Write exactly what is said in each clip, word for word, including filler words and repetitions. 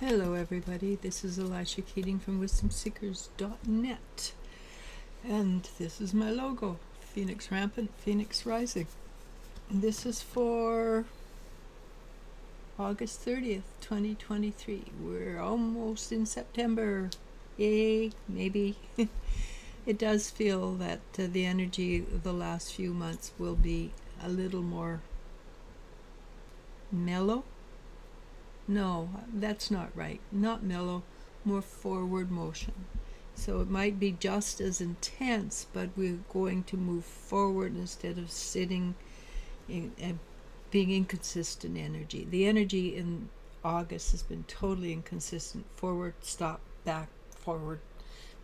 Hello everybody, this is Elisha Keating from Wisdom Seekers dot net, and this is my logo, Phoenix Rampant, Phoenix Rising. And this is for August thirtieth, twenty twenty-three. We're almost in September. Yay, maybe. It does feel that uh, the energy of the last few months will be a little more mellow. No, that's not right. Not mellow, more forward motion. So it might be just as intense, but we're going to move forward instead of sitting in, and being inconsistent energy. The energy in August has been totally inconsistent. Forward, stop, back, forward,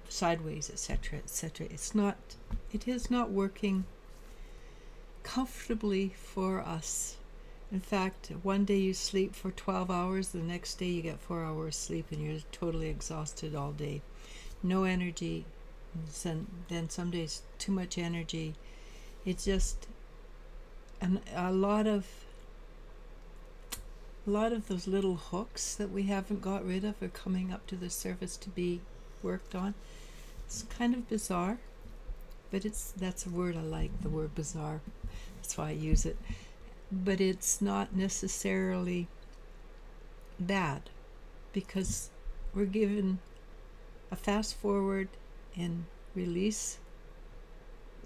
sideways, et cetera, et cetera. It's not, it is not working comfortably for us. In fact, one day you sleep for twelve hours, the next day you get four hours sleep and you're totally exhausted all day. No energy, and then some days too much energy. It's just an, a lot of a lot of those little hooks that we haven't got rid of are coming up to the surface to be worked on. It's kind of bizarre, but it's that's a word I like, the word bizarre. That's why I use it. But it's not necessarily bad, because we're given a fast forward and release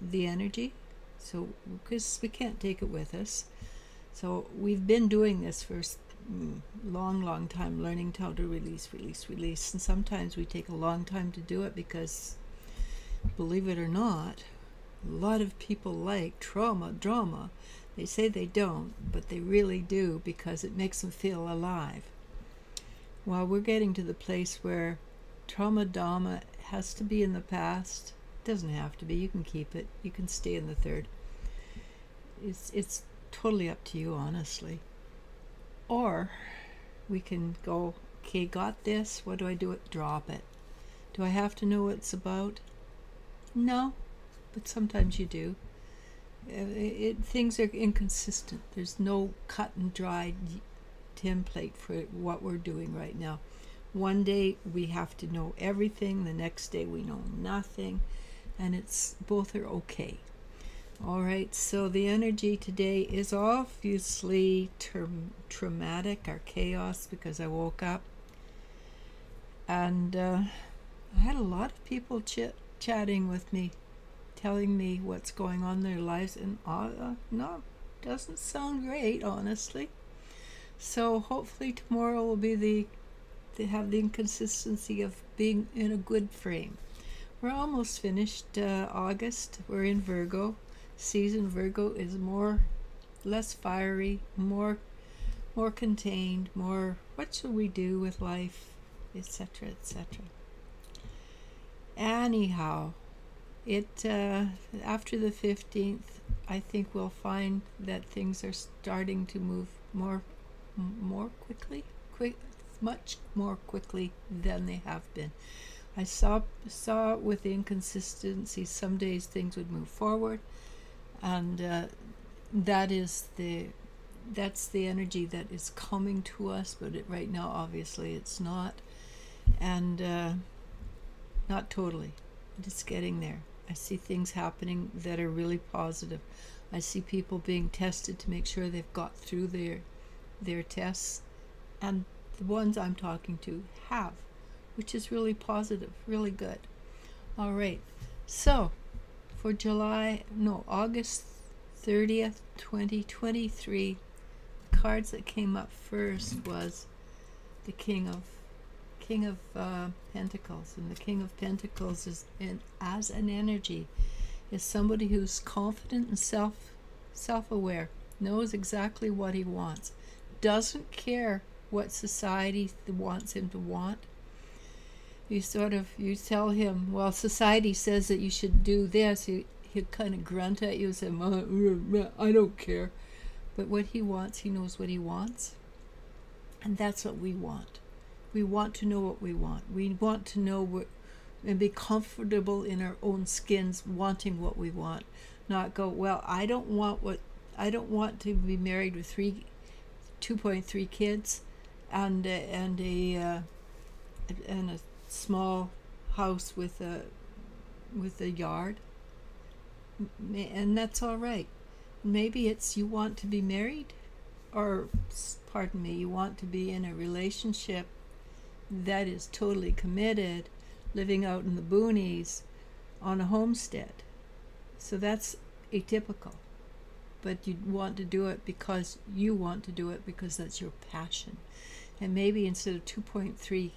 the energy, so because we can't take it with us. So we've been doing this for long long time, learning how to release, release, release, and sometimes we take a long time to do it because, believe it or not, a lot of people like trauma drama. They say they don't, but they really do, because it makes them feel alive. Well, we're getting to the place where trauma dharma has to be in the past. It doesn't have to be. You can keep it. You can stay in the third. It's, it's totally up to you, honestly. Or we can go, okay, got this. What do I do? Drop it. Do I have to know what it's about? No, but sometimes you do. It, it, things are inconsistent. There's no cut and dry template for what we're doing right now. One day we have to know everything, the next day we know nothing, and it's both are okay. All right, so the energy today is obviously traumatic or chaos, because I woke up and uh, I had a lot of people chit chatting with me, telling me what's going on in their lives, and uh, no, doesn't sound great, honestly. So hopefully tomorrow will be the, they have the inconsistency of being in a good frame. We're almost finished uh, August. We're in Virgo season. Virgo is more, less fiery, more, more contained, more what should we do with life, et cetera, et cetera. Anyhow, It uh, after the fifteenth, I think we'll find that things are starting to move more, more quickly, quick, much more quickly than they have been. I saw saw with the inconsistency, some days things would move forward, and uh, that is the that's the energy that is coming to us. But it, right now, obviously, it's not, and uh, not totally. It's getting there. I see things happening that are really positive. I see people being tested to make sure they've got through their their tests, and the ones I'm talking to have, which is really positive, really good. All right, so for July, no, August thirtieth, twenty twenty-three, the cards that came up first was the King of King of uh, Pentacles, and the King of Pentacles is, in, as an energy, is somebody who's confident and self, self-aware, knows exactly what he wants, doesn't care what society wants him to want. You sort of, you tell him, well, society says that you should do this, he, he'll kind of grunt at you and say, I don't care. But what he wants, he knows what he wants, and that's what we want. We want to know what we want. We want to know what, and be comfortable in our own skins, wanting what we want. Not go, well, I don't want what I don't want to be married with three, two point three kids, and uh, and a uh, and a small house with a with a yard, and that's all right. Maybe it's you want to be married, or pardon me, you want to be in a relationship that is totally committed, living out in the boonies on a homestead. So that's atypical, but you want to do it because you want to do it because that's your passion. And maybe instead of two point three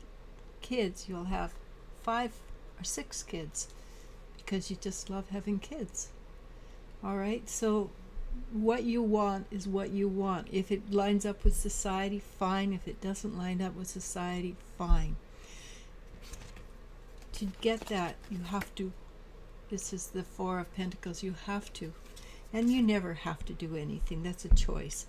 kids, you'll have five or six kids because you just love having kids. All right, so what you want is what you want. If it lines up with society, fine. If it doesn't line up with society, fine. To get that, you have to, this is the Four of Pentacles, you have to, and you never have to do anything, that's a choice,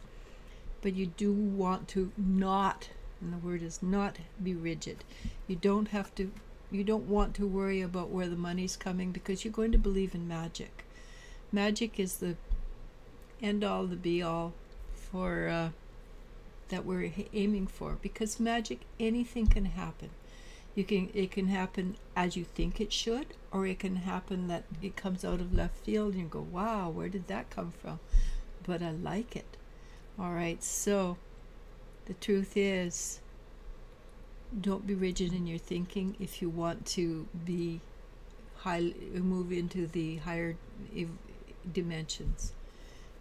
but you do want to not, and the word is not, be rigid. You don't have to, you don't want to worry about where the money's coming, because you're going to believe in magic. Magic is the end all, the be all for uh, that we're aiming for, because magic, anything can happen. You can, it can happen as you think it should, or it can happen that it comes out of left field and you go, wow, where did that come from? But I like it. All right, so the truth is, don't be rigid in your thinking. If you want to be high, move into the higher dimensions,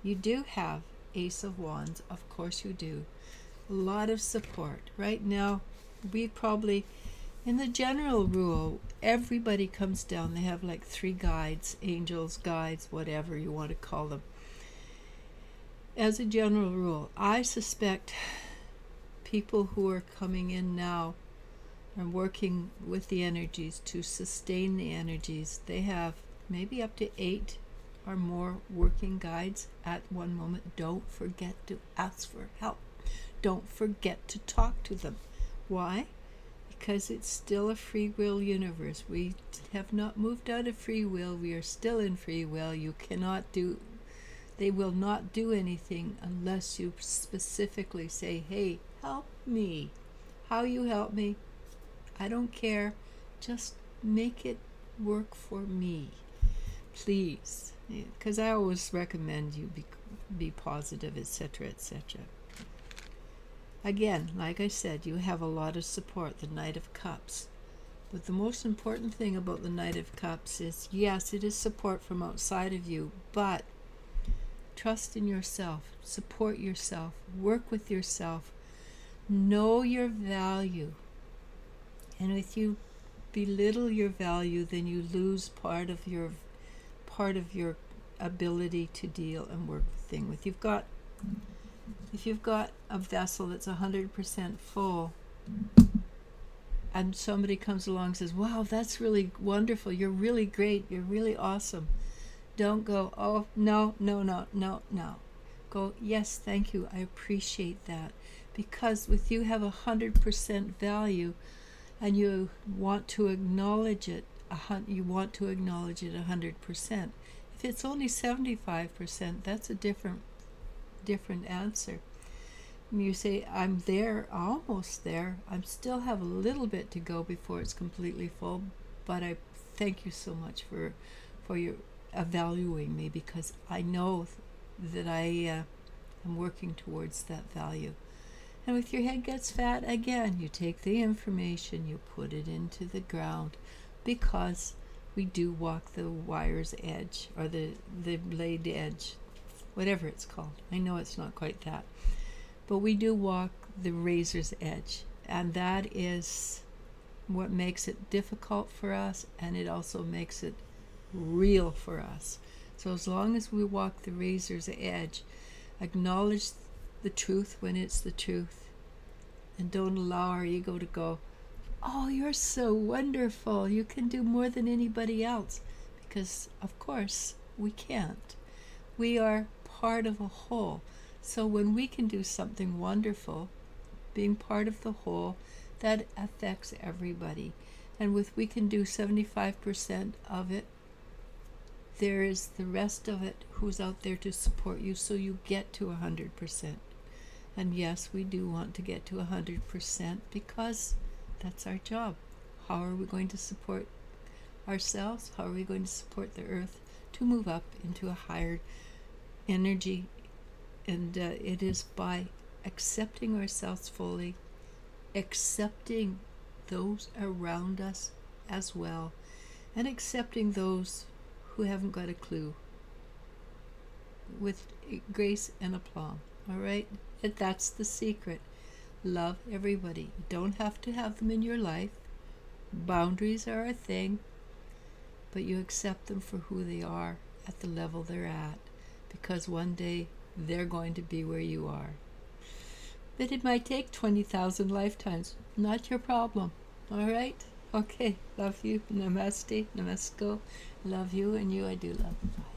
you do have Ace of Wands, of course you do. A lot of support right now. We probably, in the general rule, everybody comes down, they have like three guides, angels, guides, whatever you want to call them. As a general rule, I suspect people who are coming in now and working with the energies to sustain the energies, they have maybe up to eight or more working guides at one moment. Don't forget to ask for help. Don't forget to talk to them. Why? Because it's still a free will universe. We have not moved out of free will. We are still in free will. You cannot do, they will not do anything unless you specifically say, hey, help me. How you help me, I don't care. Just make it work for me, please. Because I always recommend you be, be positive, et cetera, et cetera. Again, like I said, you have a lot of support, the Knight of Cups. But the most important thing about the Knight of Cups is, yes, it is support from outside of you, but trust in yourself, support yourself, work with yourself, know your value. And if you belittle your value, then you lose part of your part of your ability to deal and work with things. With you've got If you've got a vessel that's one hundred percent full and somebody comes along and says, wow, that's really wonderful, you're really great, you're really awesome, don't go, oh, no, no, no, no, no. Go, yes, thank you, I appreciate that. Because with you have one hundred percent value and you want to acknowledge it, you want to acknowledge it one hundred percent. If it's only seventy-five percent, that's a different different answer. You say, I'm there, almost there, I still have a little bit to go before it's completely full, but I thank you so much for for your evaluating me, because I know that I uh, am working towards that value. And if your head gets fat, again, you take the information, you put it into the ground, because we do walk the wire's edge, or the the blade edge, whatever it's called. I know it's not quite that, but we do walk the razor's edge, and that is what makes it difficult for us, and it also makes it real for us. So as long as we walk the razor's edge, acknowledge the truth when it's the truth, and don't allow our ego to go, oh, you're so wonderful, you can do more than anybody else, because of course we can't. We are part of a whole. So when we can do something wonderful, being part of the whole, that affects everybody. And with we can do seventy-five percent of it, there is the rest of it who's out there to support you, so you get to one hundred percent. And yes, we do want to get to one hundred percent because that's our job. How are we going to support ourselves? How are we going to support the earth to move up into a higher energy? And uh, it is by accepting ourselves fully, accepting those around us as well, and accepting those who haven't got a clue with grace and aplomb. All right, and that's the secret. Love everybody. You don't have to have them in your life. Boundaries are a thing, but you accept them for who they are at the level they're at, because one day they're going to be where you are. But it might take twenty thousand lifetimes. Not your problem. All right? Okay. Love you. Namaste. Namaskar. Love you, and you I do love.